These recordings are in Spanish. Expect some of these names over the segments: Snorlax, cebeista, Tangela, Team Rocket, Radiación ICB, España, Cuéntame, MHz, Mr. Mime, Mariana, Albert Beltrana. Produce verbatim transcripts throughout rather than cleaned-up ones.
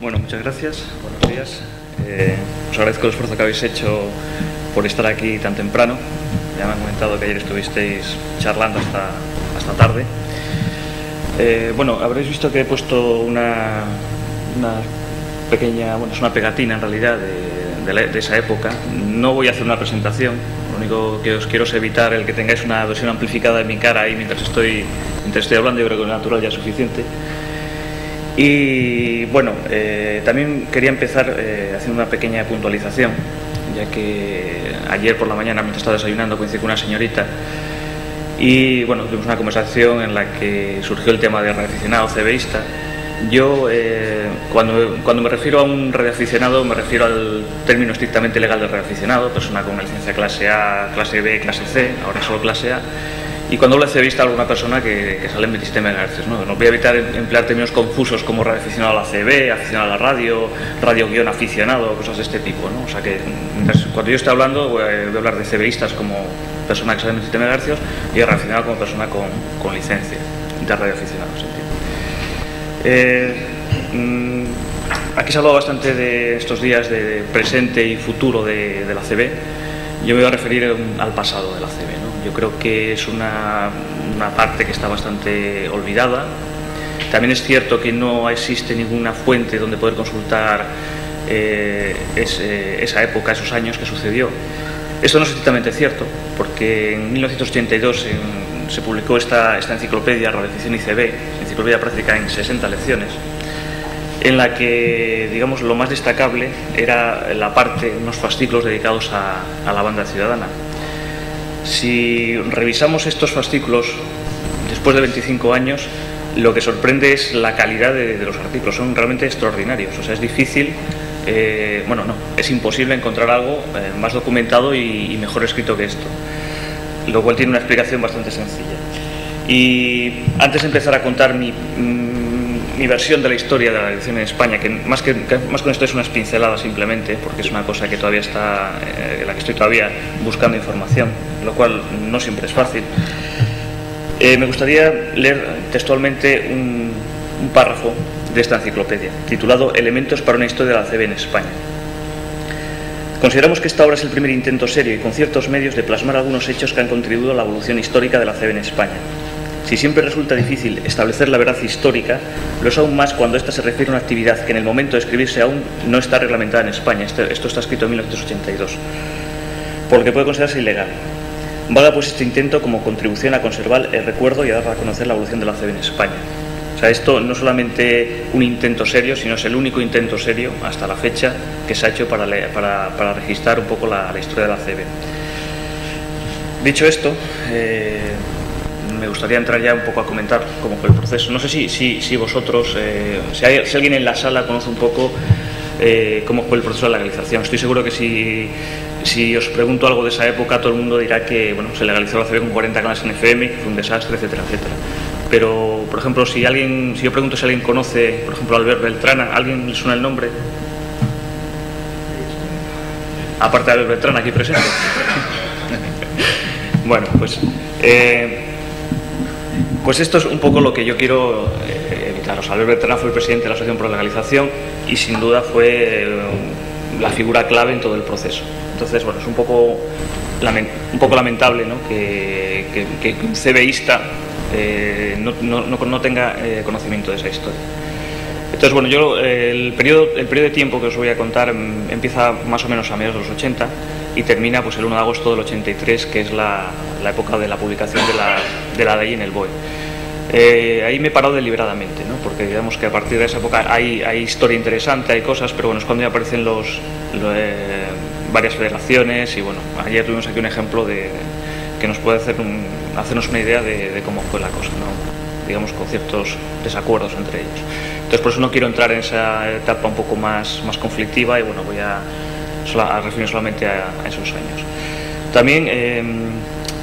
Bueno, muchas gracias. Buenos días. Eh, os agradezco el esfuerzo que habéis hecho por estar aquí tan temprano. Ya me han comentado que ayer estuvisteis charlando hasta, hasta tarde. Eh, bueno, habréis visto que he puesto una, una pequeña, bueno, es una pegatina en realidad de, de, la, de esa época. No voy a hacer una presentación, lo único que os quiero es evitar el que tengáis una versión amplificada de mi cara ahí mientras estoy, mientras estoy hablando. Yo creo que lo natural ya es suficiente. Y bueno, eh, también quería empezar eh, haciendo una pequeña puntualización, ya que ayer por la mañana, mientras estaba desayunando, coincidí con una señorita y bueno, tuvimos una conversación en la que surgió el tema de radioaficionado cebeísta. Yo, eh, cuando, cuando me refiero a un radioaficionado, me refiero al término estrictamente legal de radioaficionado, persona con una licencia clase A, clase B, clase C, ahora solo clase A, y cuando hablo de cebeísta, alguna persona que, que sale en veintisiete megahercios, ¿no? No voy a evitar emplear términos confusos como radioaficionado a la C B, aficionado a la radio, radio-aficionado, cosas de este tipo, ¿no? O sea que, mientras, cuando yo estoy hablando, voy a hablar de cebeístas como persona que sale en veintisiete megahercios y radioaficionado como persona con, con licencia de radioaficionado, ¿se entiende? Eh, mmm, aquí se ha hablado bastante de estos días de presente y futuro de, de la C B. Yo me voy a referir al pasado de la C B, ¿no? Yo creo que es una, una parte que está bastante olvidada. También es cierto que no existe ninguna fuente donde poder consultar eh, ese, esa época, esos años que sucedió. Esto no es estrictamente cierto, porque en mil novecientos ochenta y dos en, se publicó esta, esta enciclopedia, Radiación I C B, enciclopedia práctica en sesenta lecciones, en la que, digamos, lo más destacable era la parte, unos fascículos dedicados a, a la banda ciudadana. Si revisamos estos fascículos después de veinticinco años, lo que sorprende es la calidad de, de los artículos, son realmente extraordinarios, o sea, es difícil... Eh, bueno, no, es imposible encontrar algo eh, más documentado y, y mejor escrito que esto, lo cual tiene una explicación bastante sencilla. Y antes de empezar a contar mi, mi versión de la historia de la radiación en España, que más, que, que más con esto es unas pinceladas simplemente, porque es una cosa que todavía está, eh, en la que estoy todavía buscando información, lo cual no siempre es fácil, eh, me gustaría leer textualmente un, un párrafo de esta enciclopedia, titulado Elementos para una historia de la C B en España. Consideramos que esta obra es el primer intento serio y con ciertos medios de plasmar algunos hechos que han contribuido a la evolución histórica de la C B en España. Si siempre resulta difícil establecer la verdad histórica, lo es aún más cuando ésta se refiere a una actividad que en el momento de escribirse aún no está reglamentada en España. Esto está escrito en mil novecientos ochenta y dos, por lo que puede considerarse ilegal. Valga pues este intento como contribución a conservar el recuerdo y a dar a conocer la evolución de la C B en España. O sea, esto no es solamente un intento serio, sino es el único intento serio hasta la fecha que se ha hecho para, leer, para, para registrar un poco la, la historia de la C B. Dicho esto, eh, me gustaría entrar ya un poco a comentar cómo fue el proceso. No sé si, si, si vosotros, eh, si, hay, si alguien en la sala conoce un poco eh, cómo fue el proceso de legalización. Estoy seguro que si, si os pregunto algo de esa época, todo el mundo dirá que bueno, se legalizó la C B con cuarenta canales en F M, que fue un desastre, etcétera, etcétera. Pero, por ejemplo, si alguien, si yo pregunto si alguien conoce, por ejemplo, Albert Beltrana, ¿alguien le suena el nombre? Aparte de Albert Beltrana, aquí presente. Bueno, pues, eh, pues esto es un poco lo que yo quiero eh, evitar. O sea, Albert Beltrana fue el presidente de la Asociación por la Legalización y, sin duda, fue eh, la figura clave en todo el proceso. Entonces, bueno, es un poco, lament un poco lamentable, ¿no?, que, que, que un cebeísta... Eh, no, no, no, no tenga eh, conocimiento de esa historia. Entonces, bueno, yo eh, el, periodo, el periodo de tiempo que os voy a contar m, empieza más o menos a mediados de los ochenta y termina pues el uno de agosto del ochenta y tres, que es la, la época de la publicación de la, de la ley en el B O E. Eh, ahí me he parado deliberadamente, ¿no?, porque digamos que a partir de esa época hay, hay historia interesante, hay cosas, pero bueno, es cuando ya aparecen los, los eh, varias federaciones y bueno, ayer tuvimos aquí un ejemplo de que nos puede hacer un, hacernos una idea de, de cómo fue la cosa, ¿no?, digamos, con ciertos desacuerdos entre ellos. Entonces, por eso no quiero entrar en esa etapa un poco más, más conflictiva y, bueno, voy a, a referirme solamente a, a esos años. También eh,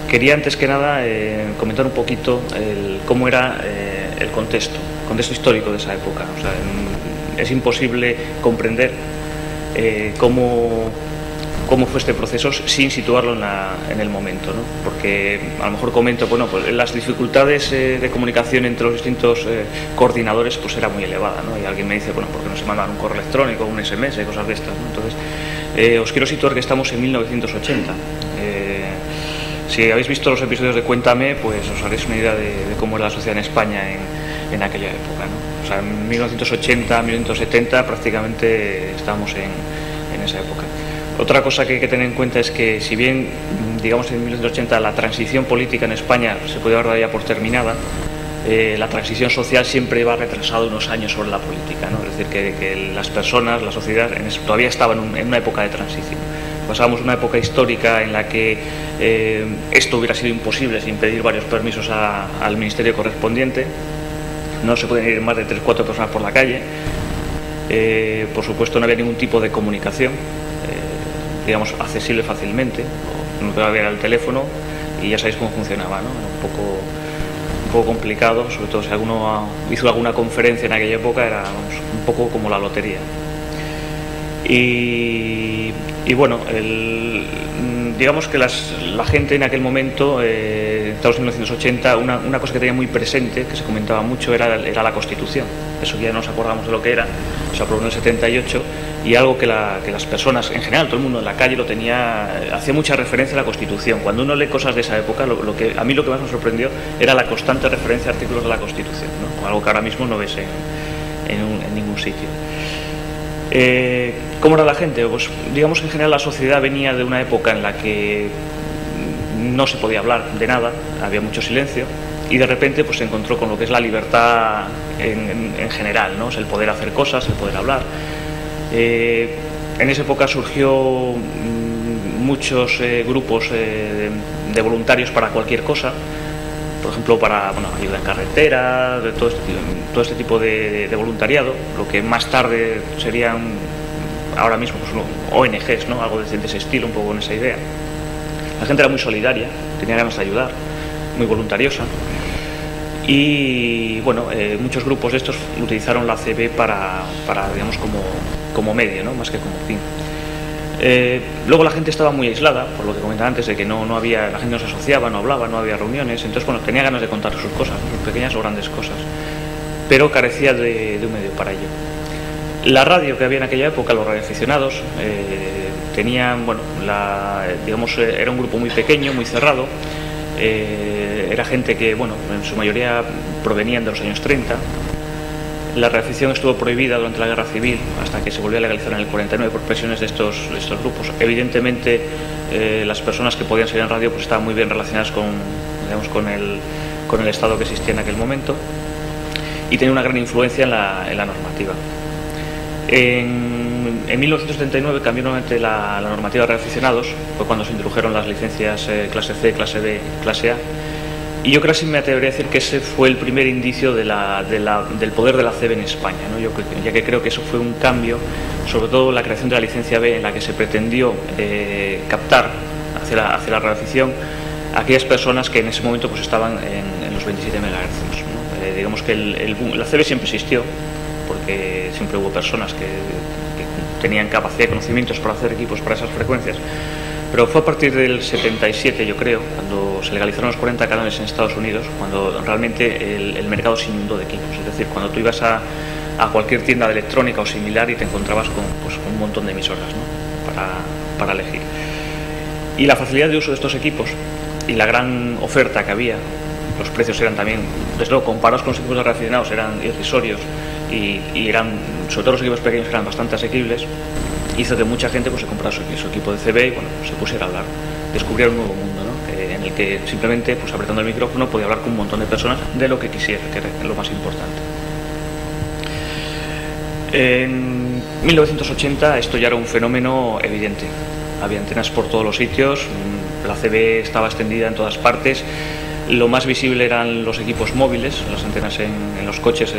quería, antes que nada, eh, comentar un poquito el, cómo era eh, el contexto, el contexto histórico de esa época. O sea, es imposible comprender eh, cómo... cómo fue este proceso sin situarlo en, la, en el momento, ¿no? Porque a lo mejor comento, bueno, pues las dificultades eh, de comunicación entre los distintos eh, coordinadores pues era muy elevada, ¿no? Y alguien me dice, bueno, ¿por qué no se mandan un correo electrónico, un ese eme ese, cosas de estas, ¿no? Entonces, eh, os quiero situar que estamos en mil novecientos ochenta. Eh, si habéis visto los episodios de Cuéntame, pues os haréis una idea de, de cómo era la sociedad en España en, en aquella época, ¿no? O sea, en mil novecientos ochenta, mil novecientos setenta prácticamente estábamos en, en esa época. Otra cosa que hay que tener en cuenta es que, si bien, digamos, en mil novecientos ochenta la transición política en España se podía dar ya por terminada, eh, la transición social siempre iba retrasada unos años sobre la política, ¿no? Es decir, que, que las personas, la sociedad, en eso, todavía estaban en, un, en una época de transición. Pasábamos una época histórica en la que eh, esto hubiera sido imposible sin pedir varios permisos a, al ministerio correspondiente. No se pueden ir más de tres o cuatro personas por la calle. Eh, por supuesto, no había ningún tipo de comunicación, digamos, accesible fácilmente, no había el teléfono y ya sabéis cómo funcionaba, ¿no? Era un poco, un poco complicado, sobre todo si alguno hizo alguna conferencia en aquella época, era un poco como la lotería. Y, y bueno, el, digamos que las, la gente en aquel momento, eh, en los mil novecientos ochenta, una, una cosa que tenía muy presente, que se comentaba mucho, era, era la Constitución. Eso ya nos acordamos de lo que era, se aprobó en el setenta y ocho, y algo que, la, que las personas, en general, todo el mundo en la calle lo tenía, hacía mucha referencia a la Constitución. Cuando uno lee cosas de esa época, lo, lo que, a mí lo que más me sorprendió era la constante referencia a artículos de la Constitución, ¿no? Algo que ahora mismo no ves en, en, un, en ningún sitio. Eh, ¿Cómo era la gente? Pues digamos que en general la sociedad venía de una época en la que no se podía hablar de nada, había mucho silencio, y de repente pues se encontró con lo que es la libertad en, en, en general, ¿no? Es el poder hacer cosas, el poder hablar. Eh, en esa época surgió muchos eh, grupos eh, de, de voluntarios para cualquier cosa, por ejemplo para, bueno, ayuda en carretera, de todo, este, todo este tipo de, de voluntariado, lo que más tarde serían ahora mismo pues, o ene ges, ¿no? Algo de, de ese estilo, un poco en esa idea. La gente era muy solidaria, tenía ganas de ayudar, muy voluntariosa. Y bueno, eh, muchos grupos de estos utilizaron la ce be para, para digamos, como, como medio, ¿no? Más que como fin. Eh, luego la gente estaba muy aislada, por lo que comentaba antes, de que no, no había, la gente no se asociaba, no hablaba, no había reuniones. Entonces, bueno, tenía ganas de contar sus cosas, sus pequeñas o grandes cosas, pero carecía de, de un medio para ello. La radio que había en aquella época, los radioaficionados, eh, tenían, bueno, la, digamos, era un grupo muy pequeño, muy cerrado. Eh, era gente que, bueno, en su mayoría provenían de los años treinta. La radioafición estuvo prohibida durante la Guerra Civil hasta que se volvió a legalizar en el cuarenta y nueve por presiones de estos, de estos grupos. Evidentemente, eh, las personas que podían salir en radio pues, estaban muy bien relacionadas con, digamos, con, el, con el Estado que existía en aquel momento y tenía una gran influencia en la, en la normativa. En, en mil novecientos setenta y nueve cambió nuevamente la, la normativa de radioaficionados, fue cuando se introdujeron las licencias eh, clase ce, clase be, clase a, y yo casi me atrevería a decir que ese fue el primer indicio de la, de la, del poder de la ce be en España, ¿no? Yo, ya que creo que eso fue un cambio, sobre todo la creación de la licencia be, en la que se pretendió eh, captar hacia la, hacia la radioafición a aquellas personas que en ese momento pues, estaban en, en los veintisiete megahercios, ¿no? Eh, digamos que el, el boom, la ce be siempre existió, porque siempre hubo personas que, que tenían capacidad y conocimientos para hacer equipos para esas frecuencias, pero fue a partir del setenta y siete, yo creo, cuando se legalizaron los cuarenta canales en Estados Unidos, cuando realmente el, el mercado se inundó de equipos, es decir, cuando tú ibas a, a cualquier tienda de electrónica o similar y te encontrabas con, pues, con un montón de emisoras, ¿no? para, para elegir. Y la facilidad de uso de estos equipos y la gran oferta que había, los precios eran también, desde luego, comparados con los equipos de radioaficionados, eran irrisorios. Y, y eran, sobre todo los equipos pequeños eran bastante asequibles, hizo que mucha gente pues, se comprara su, su equipo de ce be y bueno, se pusiera a hablar, descubriera un nuevo mundo, ¿no? eh, en el que simplemente pues, apretando el micrófono podía hablar con un montón de personas de lo que quisiera, que era lo más importante. En mil novecientos ochenta esto ya era un fenómeno evidente, había antenas por todos los sitios, la ce be estaba extendida en todas partes, lo más visible eran los equipos móviles, las antenas en, en los coches,